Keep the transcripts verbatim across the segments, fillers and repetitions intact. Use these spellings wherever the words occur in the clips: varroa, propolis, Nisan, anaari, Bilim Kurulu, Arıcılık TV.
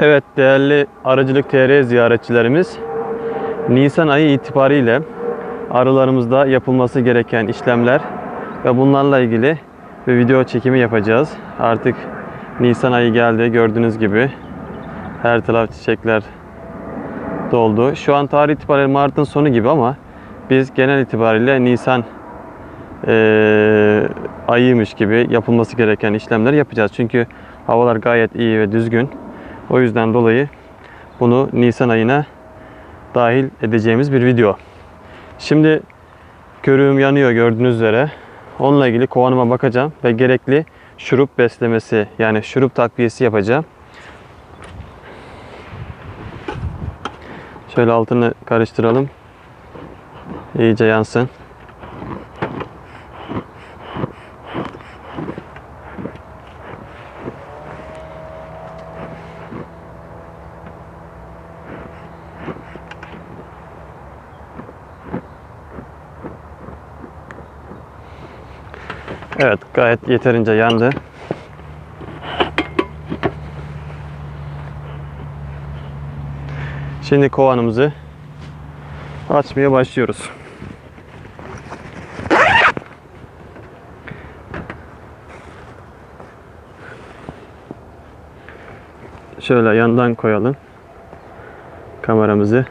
Evet değerli Arıcılık T R ziyaretçilerimiz, Nisan ayı itibariyle arılarımızda yapılması gereken işlemler ve bunlarla ilgili bir video çekimi yapacağız. Artık Nisan ayı geldi, gördüğünüz gibi her taraf çiçekler doldu. Şu an tarih itibariyle Mart'ın sonu gibi ama biz genel itibariyle Nisan e, ayıymış gibi yapılması gereken işlemleri yapacağız. Çünkü havalar gayet iyi ve düzgün. O yüzden dolayı bunu Nisan ayına dahil edeceğimiz bir video. Şimdi körüğüm yanıyor gördüğünüz üzere. Onunla ilgili kovanıma bakacağım ve gerekli şurup beslemesi, yani şurup takviyesi yapacağım. Şöyle altını karıştıralım. İyice yansın. Evet, gayet yeterince yandı. Şimdi kovanımızı açmaya başlıyoruz. Şöyle yandan koyalım kameramızı.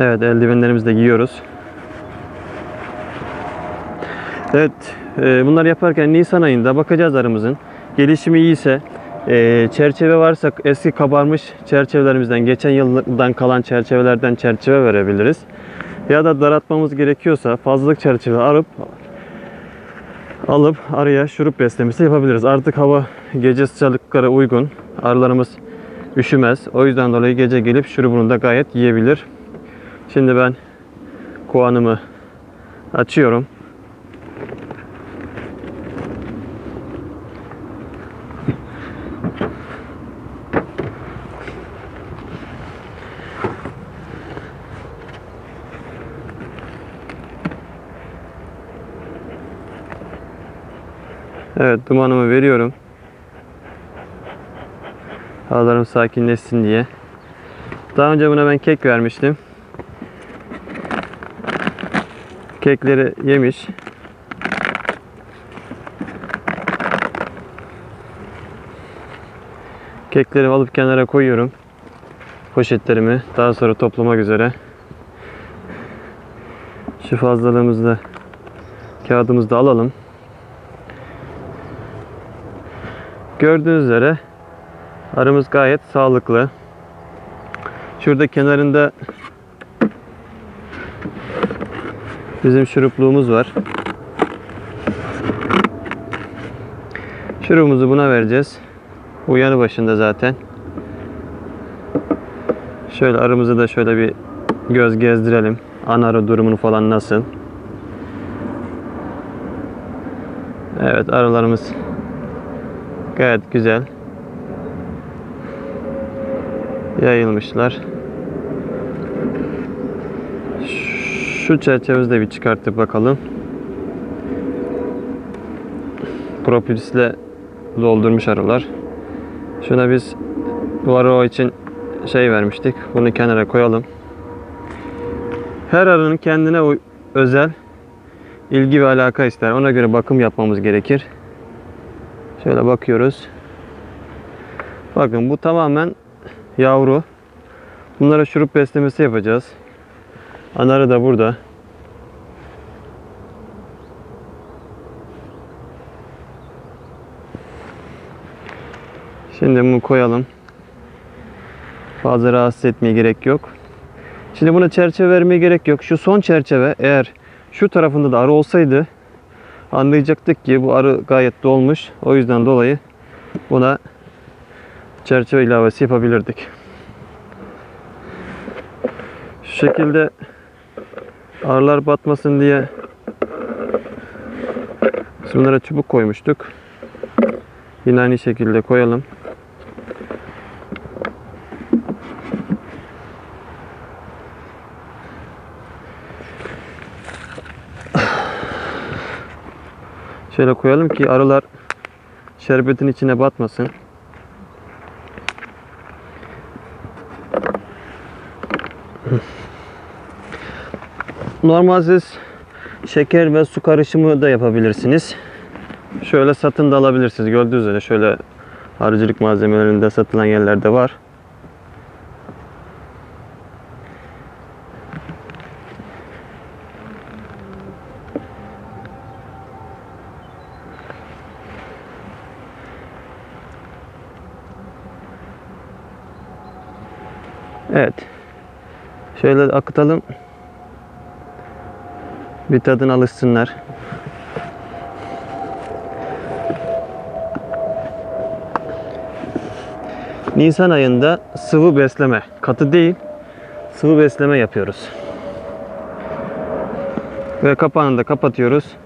Evet, eldivenlerimizi de giyiyoruz. Evet, e, bunları yaparken Nisan ayında bakacağız arımızın. Gelişimi iyiyse, e, çerçeve varsa eski kabarmış çerçevelerimizden, geçen yıldan kalan çerçevelerden çerçeve verebiliriz. Ya da daraltmamız gerekiyorsa fazlalık çerçeve arıp, alıp arıya şurup beslemesi yapabiliriz. Artık hava gece sıcaklıklara uygun. Arılarımız üşümez. O yüzden dolayı gece gelip şurubunu da gayet yiyebilir. Şimdi ben kovanımı açıyorum. Evet, dumanımı veriyorum. Arılarım sakinleşsin diye. Daha önce buna ben kek vermiştim. Kekleri yemiş. Kekleri alıp kenara koyuyorum. Poşetlerimi daha sonra toplamak üzere. Şu fazlalığımızı da, kağıdımızı da alalım. Gördüğünüz üzere arımız gayet sağlıklı. Şurada kenarında bizim şurupluğumuz var. Şurubumuzu buna vereceğiz. Uyanı başında zaten. Şöyle arımızı da şöyle bir göz gezdirelim. Anarı durumunu falan nasıl? Evet, arılarımız gayet güzel yayılmışlar. Şu çerçevemizi de bir çıkartıp bakalım. Propilisle doldurmuş arılar. Şuna biz varroa için şey vermiştik. Bunu kenara koyalım. Her arının kendine özel ilgi ve alaka ister. Ona göre bakım yapmamız gerekir. Şöyle bakıyoruz. Bakın, bu tamamen yavru. Bunlara şurup beslemesi yapacağız. Anarı da burada. Şimdi bunu koyalım. Fazla rahatsız etmeye gerek yok. Şimdi buna çerçeve vermeye gerek yok. Şu son çerçeve, eğer şu tarafında da arı olsaydı anlayacaktık ki bu arı gayet dolmuş. O yüzden dolayı buna çerçeve ilavesi yapabilirdik. Şu şekilde arılar batmasın diye bunlara çubuk koymuştuk. Yine aynı şekilde koyalım. şöyle koyalım ki arılar şerbetin içine batmasın. Normal siz şeker ve su karışımı da yapabilirsiniz. Şöyle satın da alabilirsiniz. Gördüğünüz üzere şöyle arıcılık malzemelerinde satılan yerlerde var. Evet. Şöyle akıtalım. Bir tadına alışsınlar. Nisan ayında sıvı besleme, katı değil, sıvı besleme yapıyoruz. Ve kapağını da kapatıyoruz.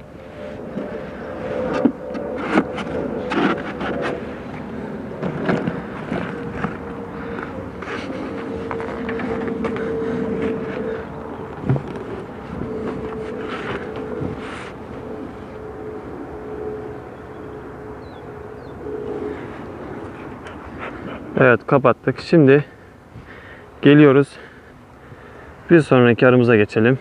Evet, kapattık. Şimdi geliyoruz. Bir sonraki arımıza geçelim.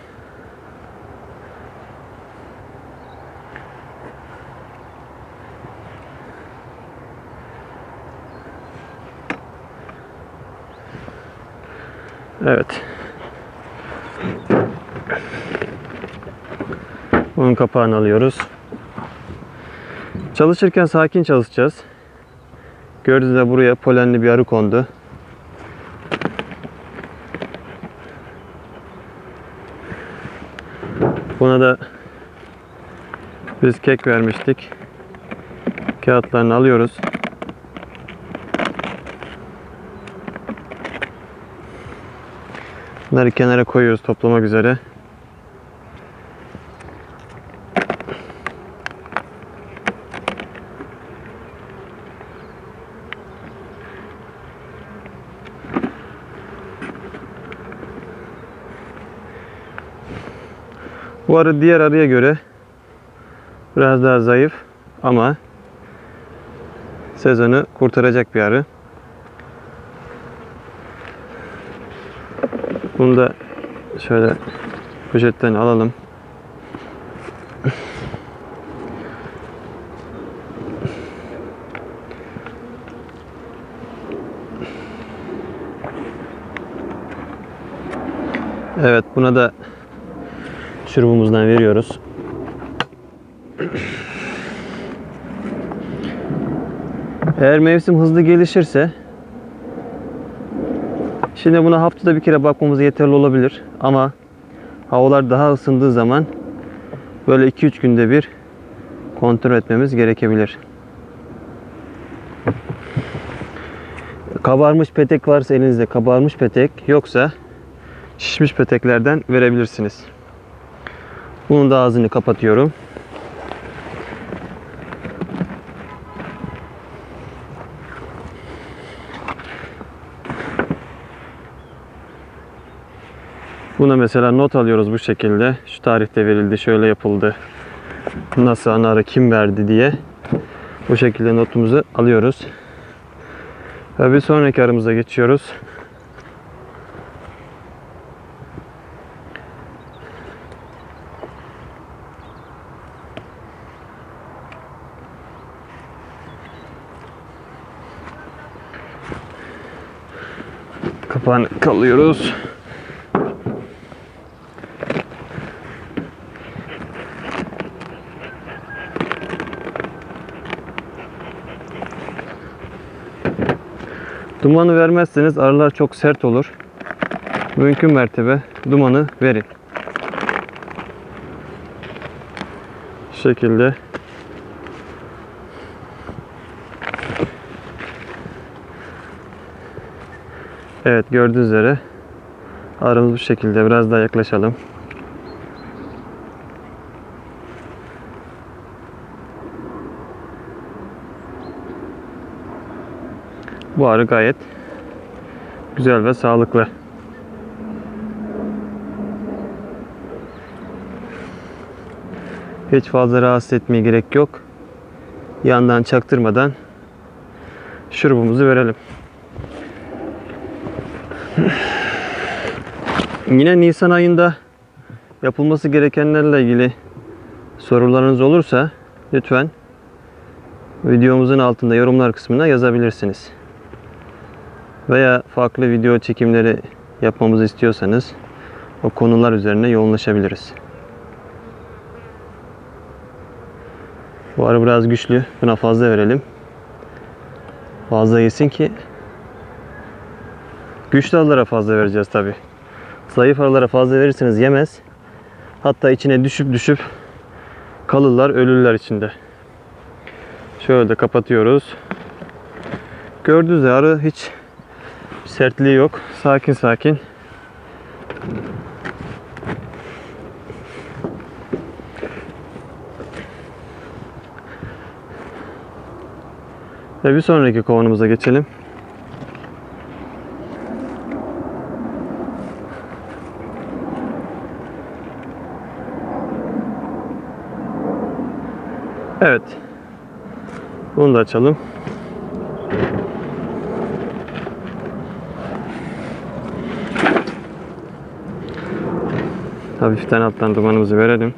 Evet. Bunun kapağını alıyoruz. Çalışırken sakin çalışacağız. Gördüğünüz gibi buraya polenli bir arı kondu. Buna da biz kek vermiştik. Kağıtlarını alıyoruz. Bunları kenara koyuyoruz toplamak üzere. Bu arı diğer arıya göre biraz daha zayıf ama sezonu kurtaracak bir arı. Bunu da şöyle poşetten alalım. Evet, buna da şurubumuzdan veriyoruz. Eğer mevsim hızlı gelişirse şimdi buna haftada bir kere bakmamız yeterli olabilir ama havalar daha ısındığı zaman böyle iki üç günde bir kontrol etmemiz gerekebilir. Kabarmış petek varsa elinizde kabarmış petek, yoksa şişmiş peteklerden verebilirsiniz. Bunun da ağzını kapatıyorum. Buna mesela not alıyoruz bu şekilde. Şu tarihte verildi, şöyle yapıldı. Nasıl ana arı, kim verdi diye. Bu şekilde notumuzu alıyoruz. Ve bir sonraki arımıza geçiyoruz. Kapağını kalıyoruz. Dumanı vermezseniz arılar çok sert olur. Mümkün mertebe dumanı verin. Şu şekilde. Evet, gördüğünüz üzere arımız bu şekilde. Biraz daha yaklaşalım. Bu arı gayet güzel ve sağlıklı. Hiç fazla rahatsız etmeye gerek yok. Yandan çaktırmadan şurubumuzu verelim. Yine Nisan ayında yapılması gerekenlerle ilgili sorularınız olursa lütfen videomuzun altında yorumlar kısmına yazabilirsiniz. Veya farklı video çekimleri yapmamızı istiyorsanız o konular üzerine yoğunlaşabiliriz. Bu ara biraz güçlü. Buna fazla verelim. Fazla yesin ki güçlü arılara fazla vereceğiz tabi. Zayıf arılara fazla verirseniz yemez. Hatta içine düşüp düşüp kalırlar, ölürler içinde. Şöyle de kapatıyoruz. Gördüğünüz arı hiç sertliği yok. Sakin sakin. Ve bir sonraki kovanımıza geçelim. Evet. Bunu da açalım. Hafiften alttan dumanımızı verelim.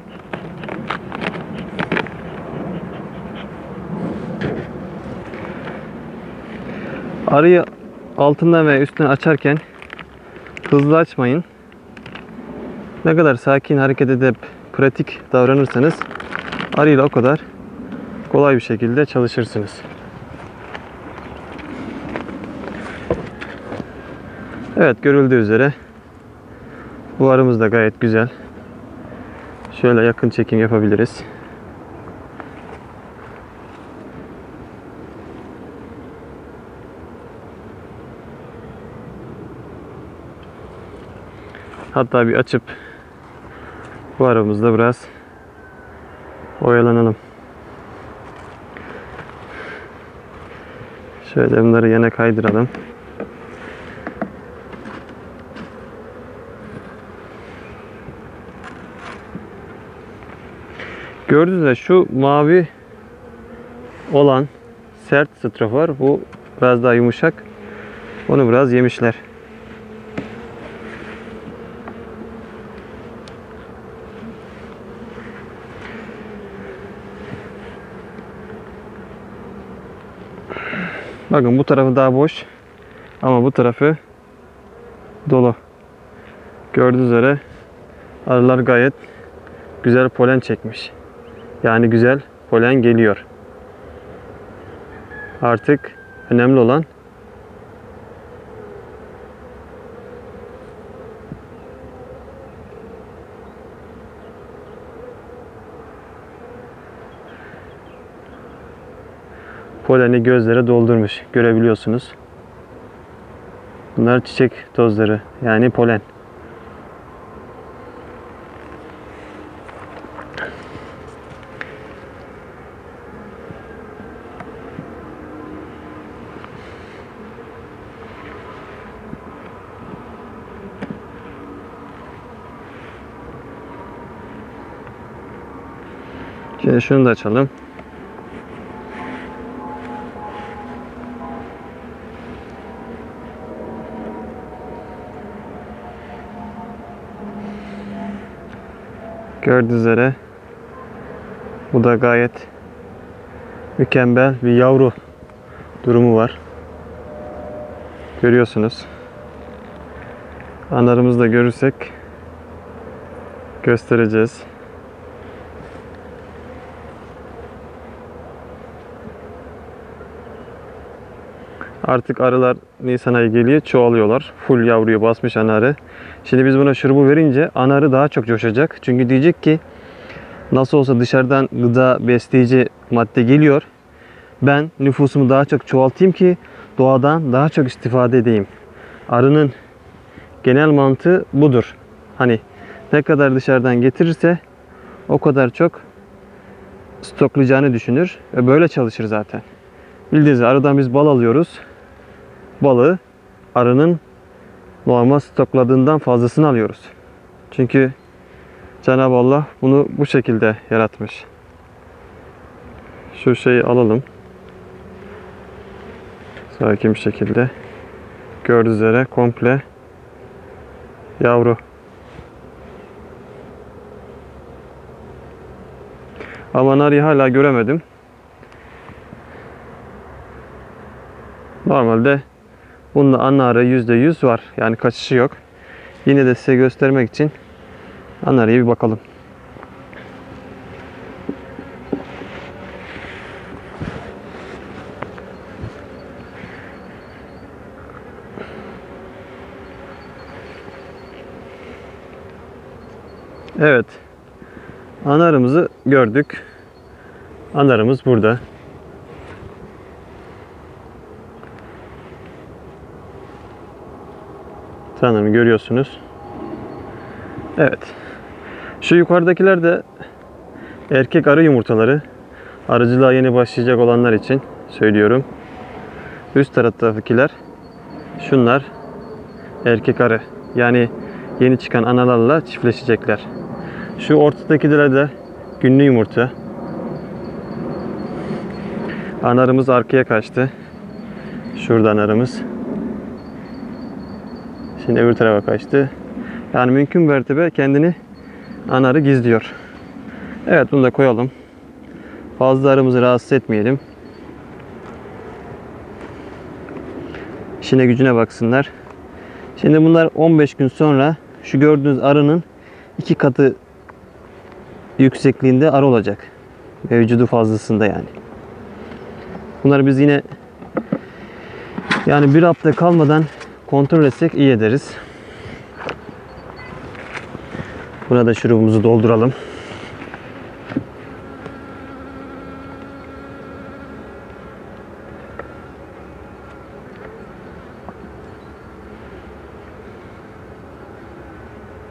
Arıyı altından ve üstten açarken hızlı açmayın. Ne kadar sakin hareket edip pratik davranırsanız arıyla o kadar kolay bir şekilde çalışırsınız. Evet, görüldüğü üzere bu arımız da gayet güzel. Şöyle yakın çekim yapabiliriz. Hatta bir açıp bu arımızda biraz oyalanalım. Şöyle bunları yana kaydıralım. Gördüğünüz gibi şu mavi olan sert strafor, bu biraz daha yumuşak. Onu biraz yemişler. Bakın bu tarafı daha boş ama bu tarafı dolu. Gördüğünüz üzere arılar gayet güzel polen çekmiş. Yani güzel polen geliyor. Artık önemli olan poleni gözlere doldurmuş. Görebiliyorsunuz. Bunlar çiçek tozları. Yani polen. Şimdi şunu da açalım. Gördüğünüz üzere bu da gayet mükemmel bir yavru durumu var. Görüyorsunuz. Analarımızı da görürsek göstereceğiz. Artık arılar Nisan ayı geliyor, çoğalıyorlar. Full yavruyu basmış ana arı. Şimdi biz buna şurubu verince ana arı daha çok coşacak. Çünkü diyecek ki nasıl olsa dışarıdan gıda besleyici madde geliyor. Ben nüfusumu daha çok çoğaltayım ki doğadan daha çok istifade edeyim. Arının genel mantığı budur. Hani ne kadar dışarıdan getirirse o kadar çok stoklayacağını düşünür. Ve böyle çalışır zaten. Bildiğiniz arıdan biz bal alıyoruz. Balı arının normal stokladığından fazlasını alıyoruz. Çünkü Cenab-ı Allah bunu bu şekilde yaratmış. Şu şeyi alalım. Sakin bir şekilde. Gördüğünüz üzere komple yavru. Ama nariyi hala göremedim. Normalde bunda anarı yüzde yüz var. Yani kaçışı yok. Yine de size göstermek için anarıya bir bakalım. Evet. Anarımızı gördük. Anarımız burada. Sanırım görüyorsunuz. Evet. Şu yukarıdakiler de erkek arı yumurtaları. Arıcılığa yeni başlayacak olanlar için söylüyorum. Üst taraftakiler, şunlar erkek arı. Yani yeni çıkan analarla çiftleşecekler. Şu ortadakiler de günlü yumurta. Anarımız arkaya kaçtı. Şurada anarımız. Şimdi öbür tarafa kaçtı. Yani mümkün mertebe kendini anarı gizliyor. Evet, bunu da koyalım. Fazla arımızı rahatsız etmeyelim. İşine gücüne baksınlar. Şimdi bunlar on beş gün sonra şu gördüğünüz arının iki katı yüksekliğinde arı olacak. Mevcudu fazlasında yani. Bunları biz yine yani bir hafta kalmadan kontrol etsek iyi ederiz. Buna da şurubumuzu dolduralım.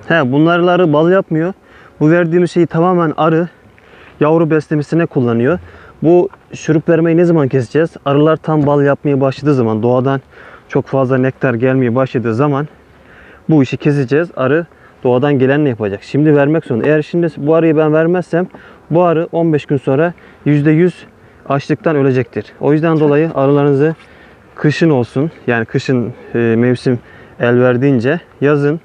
He, bunlarla arı bal yapmıyor. Bu verdiğimiz şeyi tamamen arı yavru beslemesine kullanıyor. Bu şurup vermeyi ne zaman keseceğiz? Arılar tam bal yapmaya başladığı zaman, doğadan çok fazla nektar gelmeye başladığı zaman bu işi keseceğiz. Arı doğadan gelenle yapacak. Şimdi vermek zorunda. Eğer şimdi bu arıyı ben vermezsem bu arı on beş gün sonra yüzde yüz açlıktan ölecektir. O yüzden dolayı arılarınızı kışın olsun, yani kışın e, mevsim el verdiğince, yazın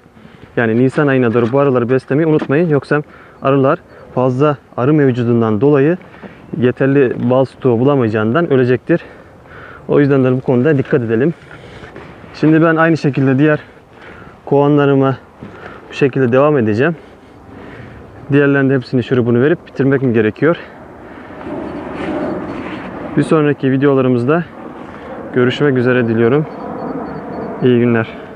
yani Nisan ayına doğru bu arıları beslemeyi unutmayın. Yoksa arılar fazla arı mevcudundan dolayı yeterli bal stoğu bulamayacağından ölecektir. O yüzden de bu konuda dikkat edelim. Şimdi ben aynı şekilde diğer kovanlarıma bu şekilde devam edeceğim. Diğerlerinin hepsini şurubunu verip bitirmek mi gerekiyor? Bir sonraki videolarımızda görüşmek üzere diliyorum. İyi günler.